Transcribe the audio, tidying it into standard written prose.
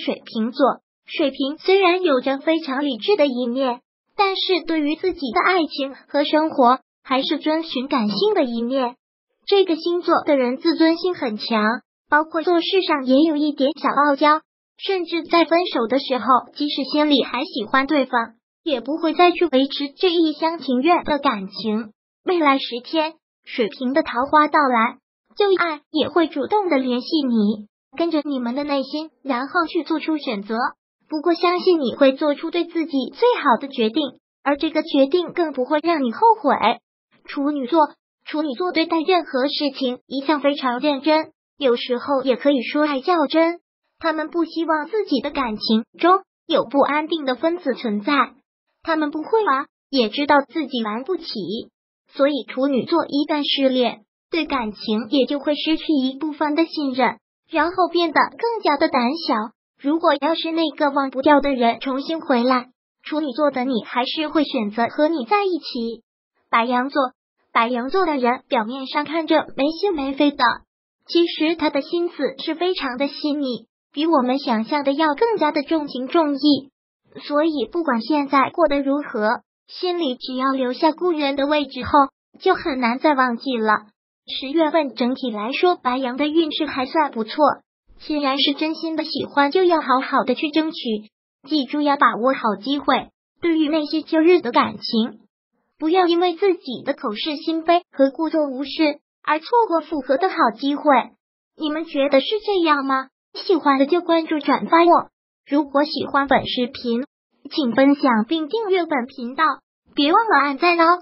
水瓶座，水瓶虽然有着非常理智的一面，但是对于自己的爱情和生活还是遵循感性的一面。这个星座的人自尊心很强，包括做事上也有一点小傲娇，甚至在分手的时候，即使心里还喜欢对方，也不会再去维持这一厢情愿的感情。未来10天，水瓶的桃花到来，旧爱也会主动的联系你，跟着你们的内心，然后去做出选择。不过相信你会做出对自己最好的决定，而这个决定更不会让你后悔。处女座对待任何事情一向非常认真，有时候也可以说爱较真。他们不希望自己的感情中有不安定的分子存在，他们不会玩，也知道自己玩不起，所以处女座一旦失恋，对感情也就会失去一部分的信任，然后变得更加的胆小。如果要是那个忘不掉的人重新回来，处女座的你还是会选择和你在一起。白羊座的人表面上看着没心没肺的，其实他的心思是非常的细腻，比我们想象的要更加的重情重义。所以不管现在过得如何，心里只要留下故人的位置后，就很难再忘记了。10月份整体来说，白羊的运势还算不错，既然是真心的喜欢，就要好好的去争取，记住要把握好机会。对于那些旧日的感情，不要因为自己的口是心非和故作无视而错过复合的好机会。你们觉得是这样吗？喜欢的就关注转发我。如果喜欢本视频，请分享并订阅本频道，别忘了按赞哦。